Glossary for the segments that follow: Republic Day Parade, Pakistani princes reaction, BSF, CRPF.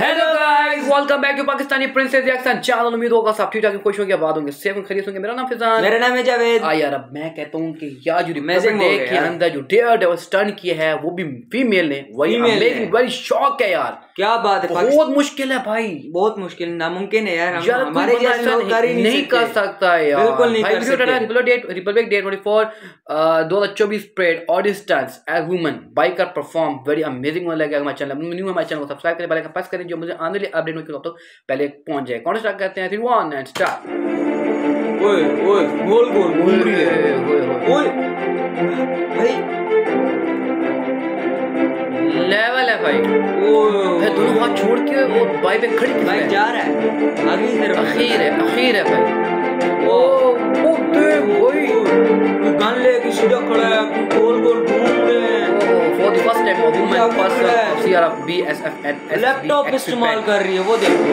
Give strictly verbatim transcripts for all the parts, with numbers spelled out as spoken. Hello guys, welcome back to Pakistani princess reaction channel. उम्मीद होगा सब ठीक ठाक खुश होंगे, आबाद होंगे, सेफ और खैरियत होंगे। मेरा नाम फिजान, मेरा नाम है जावेद। आ यार, अब मैं कहता हूं कि यार जो रिपब्लिक डे के अंदर जो डेयरडेविल स्टन किया है वो भी फीमेल ने, वही अमेजिंग, बड़ी शॉक है यार, क्या बात है। बहुत मुश्किल है भाई, बहुत मुश्किल, नामुमकिन है यार, हमारे जैसा नहीं कर सकता है यार, बिल्कुल नहीं कर सकता। रिपब्लिक डे चौबीस दो हज़ार चौबीस parade audience dance as woman biker perform very amazing होने लगा। हमारे चैनल न्यू है, हमारे चैनल को सब्सक्राइब करें, बेल आइकन प्रेस करें जो मुझे आने वाले अपडेट होगी तब तक पहले पहुंच जाए। कौन स्टार्ट करते हैं? Three one and start. ओए ओए गोल गोल घूम रही है, ओए भाई लेवल है भाई। ओए दोनों हाथ छोड़ के वो भाई पे खड़ी भाई है। जा रहा है आगे ही, तरफ अखीर है, अखीर है भाई। ओ ओते भाई गन लेके सीधा खड़ा है, गोल गोल घूम रहे हैं। For the first time women first C R F B S F and laptop इस्तेमाल कर रही है। वो देखो,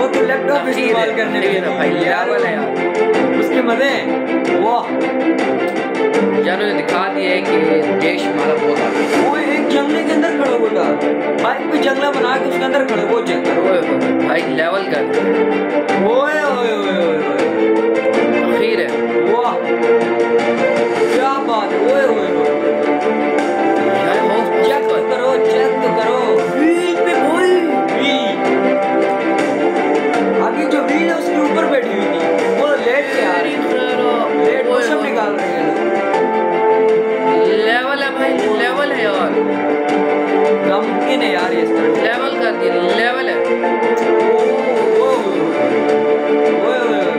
वो तो लैपटॉप इस्तेमाल करने के लिए भाई लेवल है यार, उसके मजे वाह यार। ये दिखा दिया है कि देश हमारा बहुत आगे है। वो एक जंगले के अंदर खड़ा होगा, बाइक पे जंगला बना के उसके अंदर खड़ा हो जाएगा। ओए भाई लेवल कर, ओए ओए ओए अखीर है, वाह क्या बात है। ओए ओए चेक करो, चेक करो व्हील पे, बोल व्हील आगे जो व्हील है उसके ऊपर बैठी हुई थी, वो लेट के आ रही है, लेट मोशन निकाल रही है। लेवल है यार, नमकीन है यार, ये लेवल कर दिया, लेवल है। ओ ओ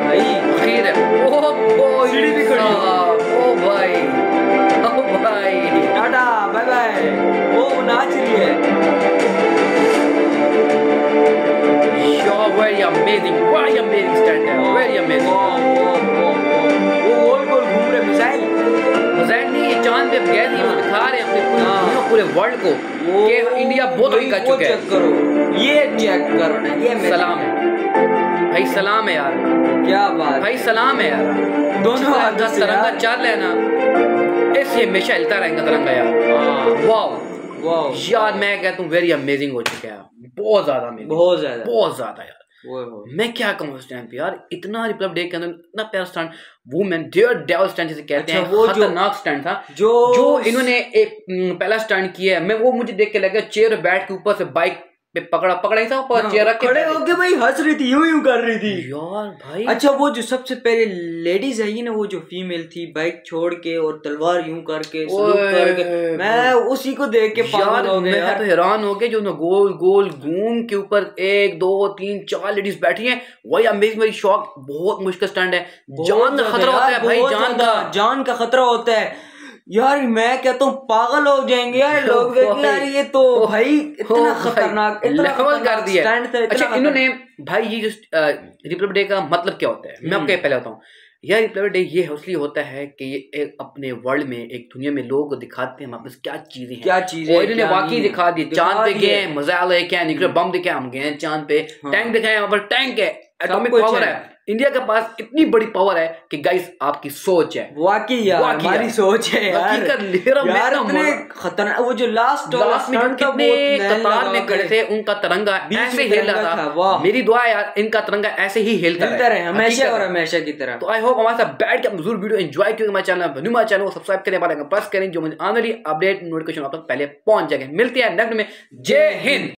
भाई खीर है, ओ भाई सीढ़ी भी खड़ी, ओ भाई ओ भाई टाटा बाय बाय। वो नाच रही है, show very amazing, very amazing stand है, वेरी अमेजिंग। वो गोल गोल घूम रहे मिसाइल चांद पे गए थे, वो दिखा रहे अपने पूरे पूरे वर्ल्ड को कि इंडिया बहुत आगे कर चुका है। चेक करो, ये चेक करो ना, ये सलाम है भाई, सलाम है यार, क्या बात भाई, सलाम है यार। दोनों हाथ से तिरंगा चाल है ना, ऐसे हमेशा हिलता रहेगा तिरंगा यार। वाओ वाओ यार, मैं कहता हूँ वेरी अमेजिंग हो चुका है, बहुत ज्यादा बहुत ज्यादा बहुत ज्यादा यार। वो मैं क्या कहूँ उस टाइम पे यार, इतना रिपब्लिक डे के अंदर इतना प्यारा स्टैंड, वुमेन डेयरडेविल स्टैंड जिसे कहते हैं, वो खतरनाक स्टैंड था जो जो इन्होंने एक पहला स्टैंड किया है। मैं वो मुझे देख के लगा चेयर बैठ के ऊपर से बाइक पे पकड़ा पकड़ा ही था, ऊपर चेयर रख के खड़े होके भाई हंस रही थी, यूं यूं कर रही थी यार भाई। अच्छा, वो जो सबसे पहले लेडीज आई ना, वो जो फीमेल थी बाइक छोड़ के और तलवार यूं करके सलूट करके, मैं उसी को देख के पागल हो गया यार, तो हैरान हो गए। जो ना गोल गोल घूम के ऊपर एक दो तीन चार लेडीज बैठी है, वही अमेजिंग, मेरी शौक। बहुत मुश्किल स्टैंड है, जान का खतरा होता है भाई, जान का जान का खतरा होता है यार। मैं क्या, तुम पागल हो जाएंगे यार लोग देखने आ रही है तो भाई, इतना खतरनाक लेवल कर दिया है। अच्छा, इन्होंने भाई ये जो रिपब्लिक डे का मतलब क्या होता है, मैं आपको पहले बताऊं। यार रिपब्लिक डे ये इसलिए होता है कि ये अपने वर्ल्ड में, एक दुनिया में लोगों को दिखाते हैं हमारे पास क्या चीजें हैं, क्या चीजें हैं। इन्होंने वाकई दिखा दी, चांद पे गए, मिसाइल है, क्या न्यूक्लियर बम दिखाया, हम गए चांद पे, टैंक दिखाए, वहां पर टैंक है, एटॉमिक पावर है। इंडिया के पास इतनी बड़ी पावर है कि गाइस आपकी सोच है, वाकई यार हमारी सोच है यार, यार इतने खतरनाक। वो जो लास्ट लास्ट में कितने कतार में खड़े थे, उनका तिरंगा ऐसे हिल रहा था। मेरी दुआ है यार इनका तिरंगा ऐसे ही हिलता रहे हमेशा और हमेशा की तरह। तो आई होप हमारे साथ बैठ के आप जरूर वीडियो एंजॉय करेंगे। हमारे चैनल न्यू, हमारे चैनल को सब्सक्राइब करें, बेल आइकन प्रेस करें जो मुझे आने वाली अपडेट नोटिफिकेशन आप तक पहले पहुंच जाएंगे। मिलते हैं नेक्स्ट में, जय हिंद।